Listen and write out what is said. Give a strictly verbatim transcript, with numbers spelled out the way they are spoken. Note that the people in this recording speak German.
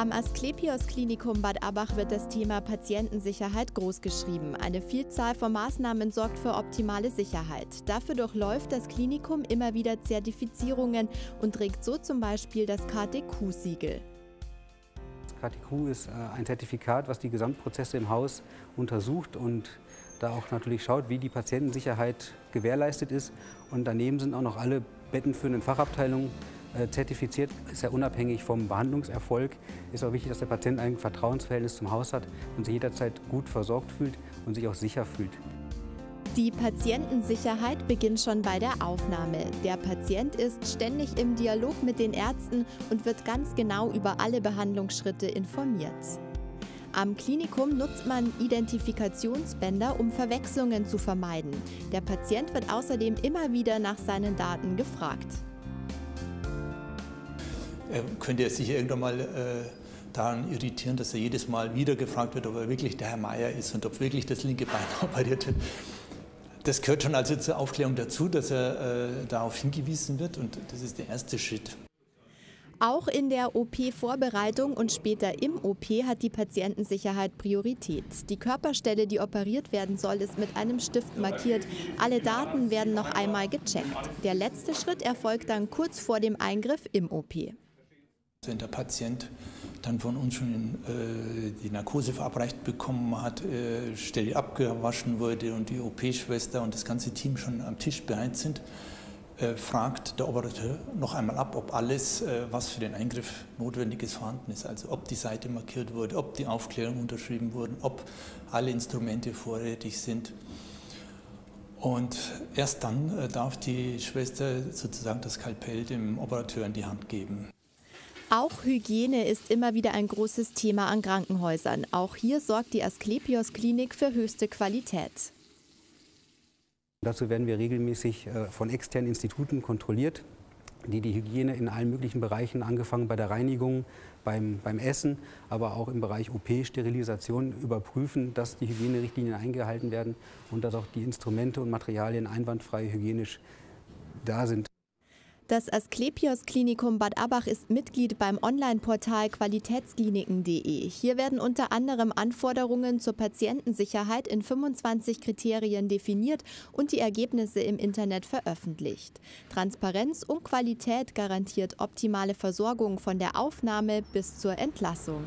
Am Asklepios Klinikum Bad Abbach wird das Thema Patientensicherheit großgeschrieben. Eine Vielzahl von Maßnahmen sorgt für optimale Sicherheit. Dafür durchläuft das Klinikum immer wieder Zertifizierungen und trägt so zum Beispiel das K T Q-Siegel. Das K T Q ist ein Zertifikat, was die Gesamtprozesse im Haus untersucht und da auch natürlich schaut, wie die Patientensicherheit gewährleistet ist. Und daneben sind auch noch alle Betten für eine Fachabteilung zertifiziert, ist ja unabhängig vom Behandlungserfolg. Ist auch wichtig, dass der Patient ein Vertrauensverhältnis zum Haus hat und sich jederzeit gut versorgt fühlt und sich auch sicher fühlt. Die Patientensicherheit beginnt schon bei der Aufnahme. Der Patient ist ständig im Dialog mit den Ärzten und wird ganz genau über alle Behandlungsschritte informiert. Am Klinikum nutzt man Identifikationsbänder, um Verwechslungen zu vermeiden. Der Patient wird außerdem immer wieder nach seinen Daten gefragt. Er könnte sich irgendwann mal äh, daran irritieren, dass er jedes Mal wieder gefragt wird, ob er wirklich der Herr Meier ist und ob wirklich das linke Bein operiert wird. Das gehört schon also zur Aufklärung dazu, dass er äh, darauf hingewiesen wird, und das ist der erste Schritt. Auch in der O P-Vorbereitung und später im O P hat die Patientensicherheit Priorität. Die Körperstelle, die operiert werden soll, ist mit einem Stift markiert. Alle Daten werden noch einmal gecheckt. Der letzte Schritt erfolgt dann kurz vor dem Eingriff im O P. Wenn der Patient dann von uns schon in, äh, die Narkose verabreicht bekommen hat, äh, Stelle abgewaschen wurde und die O P-Schwester und das ganze Team schon am Tisch bereit sind, fragt der Operateur noch einmal ab, ob alles, was für den Eingriff notwendig ist, vorhanden ist. Also ob die Seite markiert wurde, ob die Aufklärung unterschrieben wurde, ob alle Instrumente vorrätig sind. Und erst dann darf die Schwester sozusagen das Skalpell dem Operateur in die Hand geben. Auch Hygiene ist immer wieder ein großes Thema an Krankenhäusern. Auch hier sorgt die Asklepios Klinik für höchste Qualität. Dazu werden wir regelmäßig von externen Instituten kontrolliert, die die Hygiene in allen möglichen Bereichen, angefangen bei der Reinigung, beim, beim Essen, aber auch im Bereich O P-Sterilisation überprüfen, dass die Hygienerichtlinien eingehalten werden und dass auch die Instrumente und Materialien einwandfrei hygienisch da sind. Das Asklepios Klinikum Bad Abbach ist Mitglied beim Online-Portal Qualitätskliniken punkt de. Hier werden unter anderem Anforderungen zur Patientensicherheit in fünfundzwanzig Kriterien definiert und die Ergebnisse im Internet veröffentlicht. Transparenz und Qualität garantiert optimale Versorgung von der Aufnahme bis zur Entlassung.